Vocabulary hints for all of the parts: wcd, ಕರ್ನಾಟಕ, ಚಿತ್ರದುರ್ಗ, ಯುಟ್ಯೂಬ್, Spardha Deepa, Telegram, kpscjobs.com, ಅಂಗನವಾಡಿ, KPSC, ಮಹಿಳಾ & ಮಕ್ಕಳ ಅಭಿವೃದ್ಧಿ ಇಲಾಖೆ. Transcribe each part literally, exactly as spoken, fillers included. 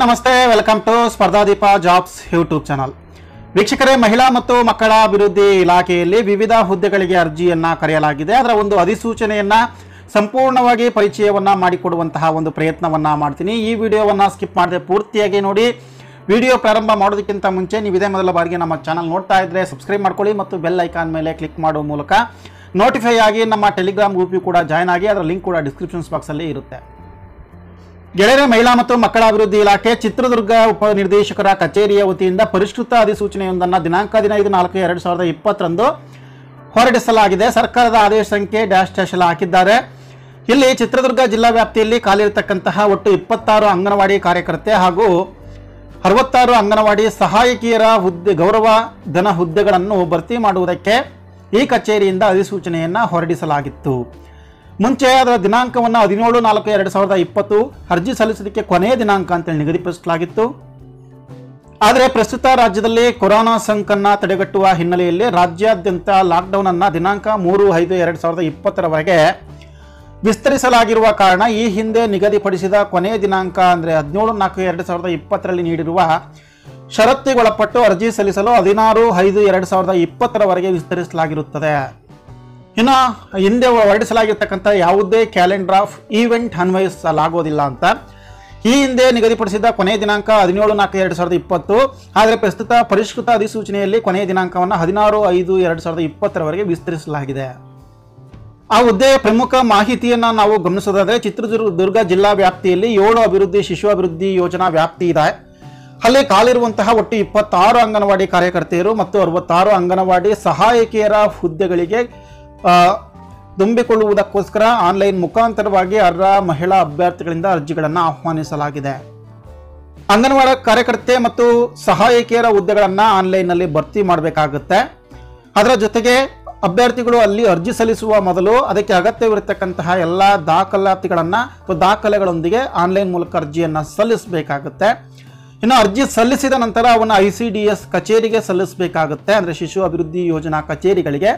नमस्ते welcome to Spardha Deepa jobs YouTube channel वीक्षकरे महिला मत्तु मक्कळ अभिवृद्धि इलाखेयल्लि विविध हुद्देगळिगे अर्जियन्न करेयलागिदे अदर ओंदु अधिसूचनेयन्न संपूर्णवागि परिचयवन्न माडिकोडुवंत ओंदु प्रयत्नवन्न माड्तीनि ई विडियोवन्न स्किप माडदे पूर्तियागि नोडि विडियो प्रारंभ माडोदक्किंत मुंचे नीवु इदे मोदल बारिगे नम्म चानल नोड्ता इद्रे सब्स्क्रैब माड्कोळ्ळि मत्तु बेल ऐकान मेले क्लिक माडुव मूलक नोटिफाई आगि नम्म टेलीग्राम ग्रूपिगू कूड जॉइन आगि अदर लिंक कूड डिस्क्रिप्शन बॉक्स अल्लि इरुत्ते। ಗೆಳೆಯರೇ, ಮಹಿಳಾ ಮತ್ತು ಮಕ್ಕಳ ಅಭಿವೃದ್ಧಿ ಇಲಾಖೆ ಚಿತ್ರದುರ್ಗ ಉಪನಿರ್ದೇಶಕರ ಕಚೇರಿಯ ವತಿಯಿಂದ ಪರಿಷ್ಕೃತ ಅಧಿಸೂಚನೆಯೊಂದನ್ನು ದಿನಾಂಕ ಹದಿನೈದು ನಾಲ್ಕು ಎರಡು ಸಾವಿರದ ಇಪ್ಪತ್ತರಂದು ಹೊರಡಿಸಲಾಗಿದೆ. ಸರ್ಕಾರದ ಆದೇಶ ಸಂಖ್ಯೆ ಡ್ಯಾಶ್ ಡ್ಯಾಶ್ ಅಲ್ಲಿ ಹಾಕಿದ್ದಾರೆ. ಇಲ್ಲಿ ಚಿತ್ರದುರ್ಗ ಜಿಲ್ಲಾ ವ್ಯಾಪ್ತಿಯಲ್ಲಿ ಕಾಲಿರತಕ್ಕಂತಹ ಒಟ್ಟು ಇಪ್ಪತ್ತಾರು ಅಂಗನವಾಡಿ ಕಾರ್ಯಕರ್ತೆ ಹಾಗೂ ಅರವತ್ತಾರು ಅಂಗನವಾಡಿ ಸಹಾಯಕಿಯರ ಹುದ್ದೆ ಗೌರವ ಧನ ಹುದ್ದೆಗಳನ್ನು ಭರ್ತಿ ಮಾಡುವುದಕ್ಕೆ ಈ ಕಚೇರಿಯಿಂದ ಅಧಿಸೂಚನೆಯನ್ನು ಹೊರಡಿಸಲಾಗಿತ್ತು. ಮುಂಚೆ ಅದರ ದಿನಾಂಕವನ್ನು ಹದಿನೇಳು ನಾಲ್ಕು ಎರಡು ಸಾವಿರದ ಇಪ್ಪತ್ತು ಅರ್ಜಿ ಸಲ್ಲಿಸೋದಕ್ಕೆ ಕೊನೆಯ ದಿನಾಂಕ ಅಂತೇಳಿ ನಿಗದಿಪಡಿಸಲಾಗಿತ್ತು. ಆದರೆ ಪ್ರಸ್ತುತ ರಾಜ್ಯದಲ್ಲಿ ಕೊರೋನಾ ಸಂಕನ್ನ ತಡೆಗಟ್ಟುವ ಹಿನ್ನೆಲೆಯಲ್ಲಿ ರಾಜ್ಯಾದ್ಯಂತ ಲಾಕ್ಡೌನ್ ಅನ್ನು ದಿನಾಂಕ ಮೂರು ಐದು ಎರಡು ಸಾವಿರದ ಇಪ್ಪತ್ತರವರೆಗೆ ವಿಸ್ತರಿಸಲಾಗಿರುವ ಕಾರಣ ಈ ಹಿಂದೆ ನಿಗದಿಪಡಿಸಿದ ಕೊನೆಯ ದಿನಾಂಕ ಅಂದರೆ ಹದಿನೇಳು ನಾಲ್ಕು ಎರಡು ಸಾವಿರದ ಇಪ್ಪತ್ತರಲ್ಲಿ ನೀಡಿರುವ ಷರತ್ತಿಗೊಳಪಟ್ಟು ಅರ್ಜಿ ಸಲ್ಲಿಸಲು ಹದಿನಾರು ಐದು ಎರಡು ಸಾವಿರದ ಇಪ್ಪತ್ತರವರೆಗೆ ವಿಸ್ತರಿಸಲಾಗಿರುತ್ತದೆ. ಇನ್ನು ಹಿಂದೆ ಹೊರಡಿಸಲಾಗಿರ್ತಕ್ಕಂಥ ಯಾವುದೇ ಕ್ಯಾಲೆಂಡರ್ ಆಫ್ ಈವೆಂಟ್ ಅನ್ವಯಿಸಲಾಗೋದಿಲ್ಲ ಅಂತ ಈ ಹಿಂದೆ ನಿಗದಿಪಡಿಸಿದ ಕೊನೆಯ ದಿನಾಂಕ ಹದಿನೇಳು ನಾಲ್ಕು ಎರಡು ಸಾವಿರದ ಇಪ್ಪತ್ತು ಆದರೆ ಪ್ರಸ್ತುತ ಪರಿಷ್ಕೃತ ಅಧಿಸೂಚನೆಯಲ್ಲಿ ಕೊನೆಯ ದಿನಾಂಕವನ್ನು ಹದಿನಾರು ಐದು ಎರಡು ಸಾವಿರದ ಇಪ್ಪತ್ತರವರೆಗೆ ವಿಸ್ತರಿಸಲಾಗಿದೆ. ಆ ಹುದ್ದೆಯ ಪ್ರಮುಖ ಮಾಹಿತಿಯನ್ನು ನಾವು ಗಮನಿಸೋದಾದರೆ ಚಿತ್ರದುರ್ಗ ಜಿಲ್ಲಾ ವ್ಯಾಪ್ತಿಯಲ್ಲಿ ಏಳು ಅಭಿವೃದ್ಧಿ ಶಿಶು ಅಭಿವೃದ್ಧಿ ಯೋಜನಾ ವ್ಯಾಪ್ತಿ ಇದೆ. ಅಲ್ಲಿ ಕಾಲಿರುವಂತಹ ಒಟ್ಟು ಇಪ್ಪತ್ತಾರು ಅಂಗನವಾಡಿ ಕಾರ್ಯಕರ್ತೆಯರು ಮತ್ತು ಅರವತ್ತಾರು ಅಂಗನವಾಡಿ ಸಹಾಯಕಿಯರ ಹುದ್ದೆಗಳಿಗೆ ತುಂಬಿಕೊಳ್ಳುವುದಕ್ಕೋಸ್ಕರ ಆನ್ಲೈನ್ ಮುಖಾಂತರವಾಗಿ ಅರ್ಹ ಮಹಿಳಾ ಅಭ್ಯರ್ಥಿಗಳಿಂದ ಅರ್ಜಿಗಳನ್ನು ಆಹ್ವಾನಿಸಲಾಗಿದೆ. ಅಂಗನವಾಡಿ ಕಾರ್ಯಕರ್ತೆ ಮತ್ತು ಸಹಾಯಕಿಯರ ಹುದ್ದೆಗಳನ್ನು ಆನ್ಲೈನ್ನಲ್ಲಿ ಭರ್ತಿ ಮಾಡಬೇಕಾಗುತ್ತೆ. ಅದರ ಜೊತೆಗೆ ಅಭ್ಯರ್ಥಿಗಳು ಅಲ್ಲಿ ಅರ್ಜಿ ಸಲ್ಲಿಸುವ ಮೊದಲು ಅದಕ್ಕೆ ಅಗತ್ಯವಿರತಕ್ಕಂತಹ ಎಲ್ಲ ದಾಖಲಾತಿಗಳನ್ನು ಅಥವಾ ದಾಖಲೆಗಳೊಂದಿಗೆ ಆನ್ಲೈನ್ ಮೂಲಕ ಅರ್ಜಿಯನ್ನು ಸಲ್ಲಿಸಬೇಕಾಗುತ್ತೆ. ಇನ್ನು ಅರ್ಜಿ ಸಲ್ಲಿಸಿದ ನಂತರ ಅವನ ಐ ಸಿ ಡಿ ಎಸ್ ಕಚೇರಿಗೆ ಸಲ್ಲಿಸಬೇಕಾಗುತ್ತೆ, ಅಂದರೆ ಶಿಶು ಅಭಿವೃದ್ಧಿ ಯೋಜನಾ ಕಚೇರಿಗಳಿಗೆ.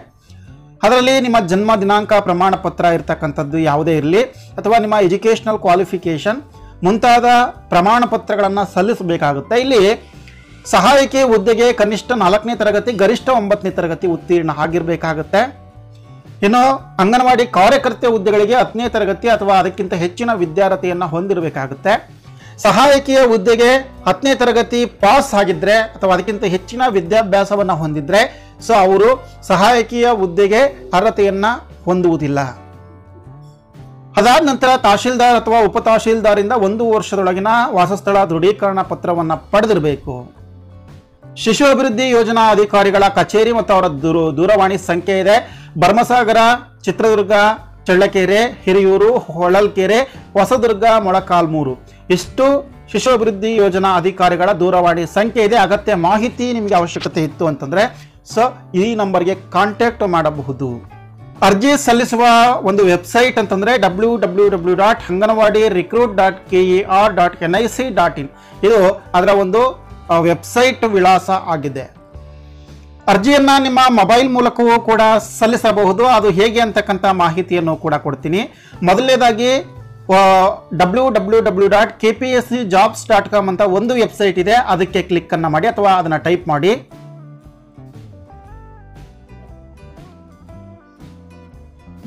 ಅದರಲ್ಲಿ ನಿಮ್ಮ ಜನ್ಮ ದಿನಾಂಕ ಪ್ರಮಾಣ ಪತ್ರ ಇರ್ತಕ್ಕಂಥದ್ದು ಯಾವುದೇ ಇರಲಿ ಅಥವಾ ನಿಮ್ಮ ಎಜುಕೇಷನಲ್ ಕ್ವಾಲಿಫಿಕೇಷನ್ ಮುಂತಾದ ಪ್ರಮಾಣ ಪತ್ರಗಳನ್ನು ಸಲ್ಲಿಸಬೇಕಾಗುತ್ತೆ. ಇಲ್ಲಿ ಸಹಾಯಕಿ ಹುದ್ದೆಗೆ ಕನಿಷ್ಠ ನಾಲ್ಕನೇ ತರಗತಿ ಗರಿಷ್ಠ ಒಂಬತ್ತನೇ ತರಗತಿ ಉತ್ತೀರ್ಣ ಆಗಿರಬೇಕಾಗುತ್ತೆ. ಇನ್ನು ಅಂಗನವಾಡಿ ಕಾರ್ಯಕರ್ತೆ ಹುದ್ದೆಗಳಿಗೆ ಹತ್ತನೇ ತರಗತಿ ಅಥವಾ ಅದಕ್ಕಿಂತ ಹೆಚ್ಚಿನ ವಿದ್ಯಾರ್ಥಿಯನ್ನು ಹೊಂದಿರಬೇಕಾಗುತ್ತೆ. ಸಹಾಯಕಿಯ ಹುದ್ದೆಗೆ ಹತ್ತನೇ ತರಗತಿ ಪಾಸ್ ಆಗಿದ್ದರೆ ಅಥವಾ ಅದಕ್ಕಿಂತ ಹೆಚ್ಚಿನ ವಿದ್ಯಾಭ್ಯಾಸವನ್ನು ಹೊಂದಿದ್ದರೆ ಸೊ ಅವರು ಸಹಾಯಕಿಯ ಹುದ್ದೆಗೆ ಅರ್ಹತೆಯನ್ನು ಹೊಂದುವುದಿಲ್ಲ. ಅದಾದ ನಂತರ ತಹಶೀಲ್ದಾರ್ ಅಥವಾ ಉಪ ತಹಶೀಲ್ದಾರಿಂದ ಒಂದು ವರ್ಷದೊಳಗಿನ ವಾಸಸ್ಥಳ ದೃಢೀಕರಣ ಪತ್ರವನ್ನು ಪಡೆದಿರಬೇಕು. ಶಿಶು ಅಭಿವೃದ್ಧಿ ಯೋಜನಾ ಅಧಿಕಾರಿಗಳ ಕಚೇರಿ ಮತ್ತು ಅವರ ದೂರ ದೂರವಾಣಿ ಸಂಖ್ಯೆ ಇದೆ. ಭರ್ಮಸಾಗರ, ಚಿತ್ರದುರ್ಗ, ಚಳ್ಳಕೆರೆ, ಹಿರಿಯೂರು, ಹೊಳಲ್ಕೆರೆ, ಹೊಸದುರ್ಗ, ಮೊಳಕಾಲ್ಮೂರು ಇಷ್ಟು ಶಿಶು ಅಭಿವೃದ್ಧಿ ಯೋಜನಾ ಅಧಿಕಾರಿಗಳ ದೂರವಾಣಿ ಸಂಖ್ಯೆ ಇದೆ. ಅಗತ್ಯ ಮಾಹಿತಿ ನಿಮಗೆ ಅವಶ್ಯಕತೆ ಇತ್ತು ಅಂತಂದರೆ ಸೊ ಈ ನಂಬರ್ಗೆ ಕಾಂಟ್ಯಾಕ್ಟ್ ಮಾಡಬಹುದು. ಅರ್ಜಿ ಸಲ್ಲಿಸುವ ಒಂದು ವೆಬ್ಸೈಟ್ ಅಂತಂದರೆ W W W dot ಅಂಗನವಾಡಿ recruit dot K E R dot N I C dot in ಇದು ಅದರ ಒಂದು ವೆಬ್ಸೈಟ್ ವಿಳಾಸ ಆಗಿದೆ. ಅರ್ಜಿಯನ್ನು ನಿಮ್ಮ ಮೊಬೈಲ್ ಮೂಲಕವೂ ಕೂಡ ಸಲ್ಲಿಸಬಹುದು. ಅದು ಹೇಗೆ ಅಂತಕ್ಕಂಥ ಮಾಹಿತಿಯನ್ನು ಕೂಡ ಕೊಡ್ತೀನಿ. ಮೊದಲನೇದಾಗಿ W W W dot K P S C jobs dot com ಅಂತ ಒಂದು ವೆಬ್ಸೈಟ್ ಇದೆ. ಅದಕ್ಕೆ ಕ್ಲಿಕ್ಕನ್ನು ಮಾಡಿ ಅಥವಾ ಅದನ್ನು ಟೈಪ್ ಮಾಡಿ.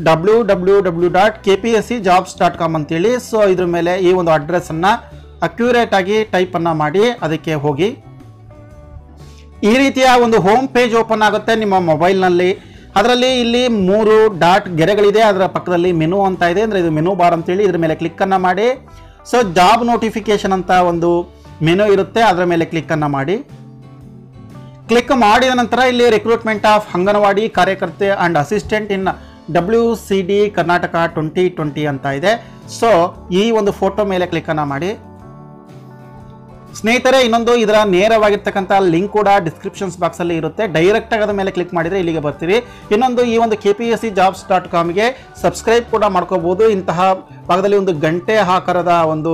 W W W dot K P S C jobs dot com ಅಂತೇಳಿ ಸೊ ಇದ್ರ ಮೇಲೆ ಈ ಒಂದು ಅಡ್ರೆಸ್ಸನ್ನು ಅಕ್ಯುರೇಟ್ ಆಗಿ ಟೈಪನ್ನು ಮಾಡಿ ಅದಕ್ಕೆ ಹೋಗಿ. ಈ ರೀತಿಯ ಒಂದು ಹೋಮ್ ಪೇಜ್ ಓಪನ್ ಆಗುತ್ತೆ ನಿಮ್ಮ ಮೊಬೈಲ್ನಲ್ಲಿ. ಅದರಲ್ಲಿ ಇಲ್ಲಿ ಮೂರು ಡಾಟ್ ಗೆರೆಗಳಿದೆ. ಅದರ ಪಕ್ಕದಲ್ಲಿ ಮೆನು ಅಂತ ಇದೆ, ಅಂದರೆ ಇದು ಮೆನು ಬಾರ್ ಅಂತೇಳಿ ಇದ್ರ ಮೇಲೆ ಕ್ಲಿಕ್ಕನ್ನು ಮಾಡಿ. ಸೊ ಜಾಬ್ ನೋಟಿಫಿಕೇಷನ್ ಅಂತ ಒಂದು ಮೆನು ಇರುತ್ತೆ, ಅದರ ಮೇಲೆ ಕ್ಲಿಕ್ಕನ್ನು ಮಾಡಿ. ಕ್ಲಿಕ್ ಮಾಡಿದ ನಂತರ ಇಲ್ಲಿ ರಿಕ್ರೂಟ್ಮೆಂಟ್ ಆಫ್ ಅಂಗನವಾಡಿ ಕಾರ್ಯಕರ್ತೆ and assistant in W C D ಕರ್ನಾಟಕ twenty twenty ಅಂತ ಇದೆ. ಸೊ ಈ ಒಂದು ಫೋಟೋ ಮೇಲೆ ಕ್ಲಿಕ್ಕನ್ನು ಮಾಡಿ. ಸ್ನೇಹಿತರೆ, ಇನ್ನೊಂದು ಇದರ ನೇರವಾಗಿರ್ತಕ್ಕಂಥ ಲಿಂಕ್ ಕೂಡ ಡಿಸ್ಕ್ರಿಪ್ಷನ್ಸ್ ಬಾಕ್ಸಲ್ಲಿ ಇರುತ್ತೆ. ಡೈರೆಕ್ಟಾಗಿ ಅದ ಮೇಲೆ ಕ್ಲಿಕ್ ಮಾಡಿದರೆ ಇಲ್ಲಿಗೆ ಬರ್ತೀರಿ. ಇನ್ನೊಂದು ಈ ಒಂದು K P S C jobs dot ಕಾಮ್ಗೆ ಸಬ್ಸ್ಕ್ರೈಬ್ ಕೂಡ ಮಾಡ್ಕೋಬೋದು. ಇಂತಹ ಭಾಗದಲ್ಲಿ ಒಂದು ಗಂಟೆ ಆಕಾರದ ಒಂದು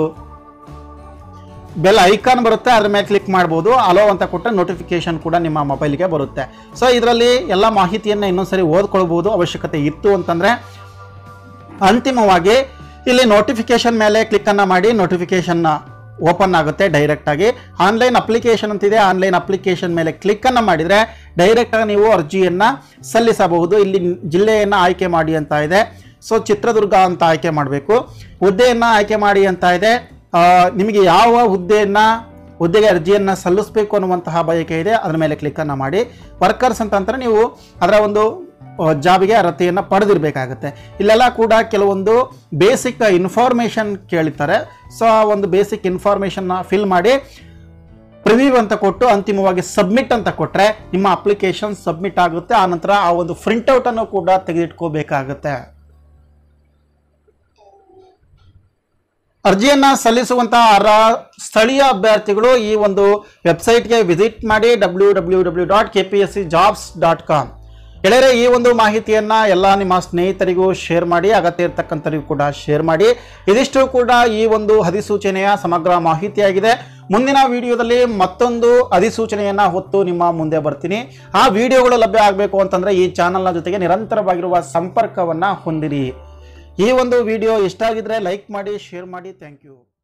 ಬೆಲ್ ಐಕಾನ್ ಬರುತ್ತೆ, ಅದರ ಮೇಲೆ ಕ್ಲಿಕ್ ಮಾಡ್ಬೋದು. ಅಲೋ ಅಂತ ಕೊಟ್ಟರೆ ನೋಟಿಫಿಕೇಷನ್ ಕೂಡ ನಿಮ್ಮ ಮೊಬೈಲ್ಗೆ ಬರುತ್ತೆ. ಸೊ ಇದರಲ್ಲಿ ಎಲ್ಲ ಮಾಹಿತಿಯನ್ನು ಇನ್ನೊಂದ್ಸರಿ ಓದ್ಕೊಳ್ಬೋದು ಅವಶ್ಯಕತೆ ಇತ್ತು ಅಂತಂದರೆ. ಅಂತಿಮವಾಗಿ ಇಲ್ಲಿ ನೋಟಿಫಿಕೇಷನ್ ಮೇಲೆ ಕ್ಲಿಕ್ಕನ್ನು ಮಾಡಿ. ನೋಟಿಫಿಕೇಷನ್ನ ओपन आगुत्ते डायरेक्ट आगि ऑनलाइन अप्लिकेशन अंतिदे ऑनलाइन अप्लिकेशन मेले क्लिक अन्न माडिद्रे डायरेक्ट आगि नीवु अर्जियन्न सल्लिसबहुदु। इल्ली जिल्लेयन्न आय्के माडि अंत इदे, सो चित्रदुर्ग अंत आय्के माडबेकु। हुद्देयन्न आय्के माडि अंत इदे, निಮಗೆ ಯಾವ ಹುದ್ದೆಯನ್ನ ಹುದ್ದೆಗೆ ಅರ್ಜಿಯನ್ನು ಸಲ್ಲಿಸಬೇಕು ಅನ್ನುವಂತಹ ಬಯಕೆ ಇದೆ, ಅದರ ಮೇಲೆ ಕ್ಲಿಕ್ ಅನ್ನು ಮಾಡಿ। ವರ್ಕರ್ಸ್ ಅಂತಂದ್ರೆ ನೀವು ಅದರ ಒಂದು ಜಾಬಿಗೆ ಅರ್ಹತೆಯನ್ನು ಪಡೆದಿರಬೇಕಾಗುತ್ತೆ। ಇಲ್ಲೆಲ್ಲ ಕೂಡ ಕೆಲವೊಂದು ಬೇಸಿಕ್ ಇನ್ಫಾರ್ಮೇಷನ್ ಕೇಳ್ತಾರೆ, ಸೊ ಆ ಒಂದು ಬೇಸಿಕ್ ಇನ್ಫಾರ್ಮೇಷನ್ ಫಿಲ್ ಮಾಡಿ ಪ್ರಿವ್ಯೂ ಅಂತ ಕೊಟ್ಟು ಅಂತಿಮವಾಗಿ ಸಬ್ಮಿಟ್ ಅಂತ ಕೊಟ್ಟರೆ ನಿಮ್ಮ ಅಪ್ಲಿಕೇಶನ್ ಸಬ್ಮಿಟ್ ಆಗುತ್ತೆ। ಆ ನಂತರ ಆ ಒಂದು ಪ್ರಿಂಟ್ ಔಟ್ ಅನ್ನು ಕೂಡ ತೆಗೆದಿಟ್ಕೋಬೇಕಾಗುತ್ತೆ। ಅರ್ಜಿಯನ್ನು ಸಲ್ಲಿಸುವಂತಹ ಅರ್ಹ ಸ್ಥಳೀಯ ಅಭ್ಯರ್ಥಿಗಳು ಈ ಒಂದು ವೆಬ್ಸೈಟ್ಗೆ ವಿಸಿಟ್ ಮಾಡಿ W W W dot K P S C jobs dot com. ಗೆಳೆಯರೇ, ಈ ಒಂದು ಮಾಹಿತಿಯನ್ನು ಎಲ್ಲ ನಿಮ್ಮ ಸ್ನೇಹಿತರಿಗೂ ಶೇರ್ ಮಾಡಿ, ಅಗತ್ಯ ಇರತಕ್ಕಂಥವರಿಗೂ ಕೂಡ ಶೇರ್ ಮಾಡಿ। ಇದಿಷ್ಟು ಕೂಡ ಈ ಒಂದು ಅಧಿಸೂಚನೆಯ ಸಮಗ್ರ ಮಾಹಿತಿಯಾಗಿದೆ। ಮುಂದಿನ ವಿಡಿಯೋದಲ್ಲಿ ಮತ್ತೊಂದು ಅಧಿಸೂಚನೆಯನ್ನು ಹೊತ್ತು ನಿಮ್ಮ ಮುಂದೆ ಬರ್ತೀನಿ। ಆ ವಿಡಿಯೋಗಳು ಲಭ್ಯ ಆಗಬೇಕು ಅಂತಂದರೆ ಈ ಚಾನಲ್ನ ಜೊತೆಗೆ ನಿರಂತರವಾಗಿರುವ ಸಂಪರ್ಕವನ್ನು ಹೊಂದಿರಿ। ಈ ಒಂದು ವಿಡಿಯೋ ಇಷ್ಟ ಆಗಿದ್ರೆ ಲೈಕ್ ಮಾಡಿ, ಶೇರ್ ಮಾಡಿ। Thank you.